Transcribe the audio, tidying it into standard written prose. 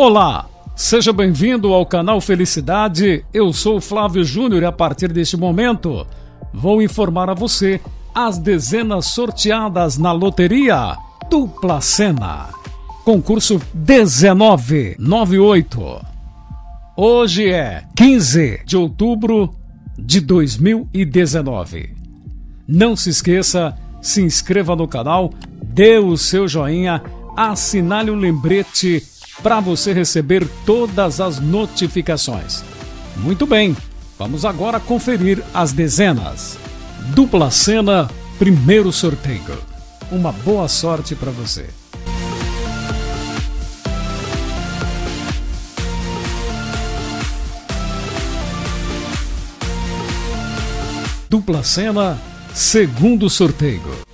Olá, seja bem-vindo ao canal Felicidade, eu sou Flávio Júnior e a partir deste momento vou informar a você as dezenas sorteadas na loteria Dupla Sena, concurso 1998. Hoje é 15 de outubro de 2019. Não se esqueça, se inscreva no canal, dê o seu joinha, assinale o lembrete para você receber todas as notificações. Muito bem, vamos agora conferir as dezenas. Dupla Sena, primeiro sorteio. Uma boa sorte para você. Dupla Sena, segundo sorteio.